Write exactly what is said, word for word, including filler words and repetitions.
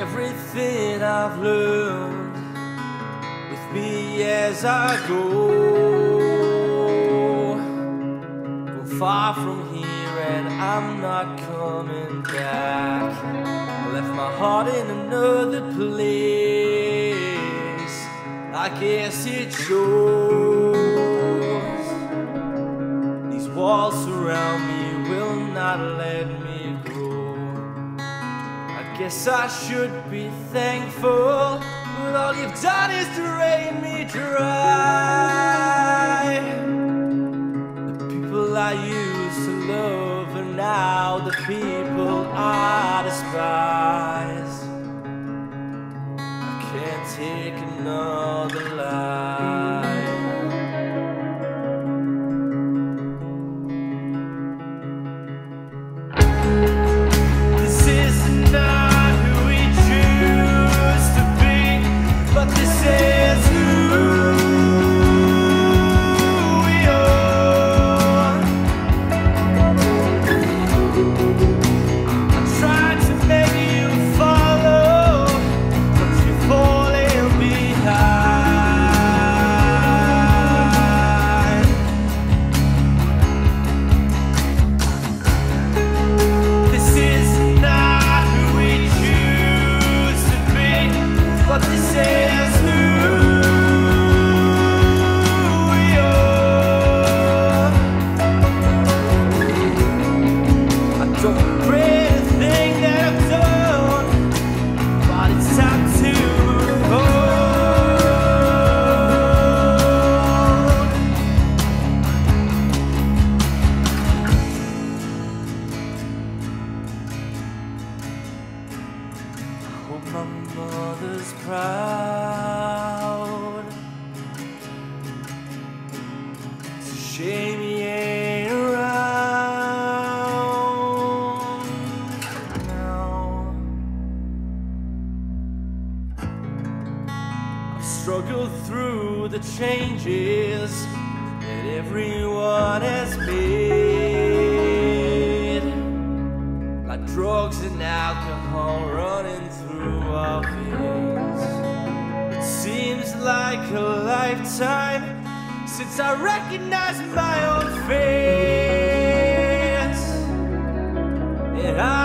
everything I've learned with me as I go. Go far from here and I'm not coming back. I left my heart in another place, I guess it shows. These walls around me will not let me go. I guess I should be thankful, but all you've done is to rain me dry. The people I used to love are now the people I despise. I can't take another lie. This is not who we choose to be, but this is who changes that everyone has made, like drugs and alcohol running through our veins. It seems like a lifetime since I recognized my own face, and I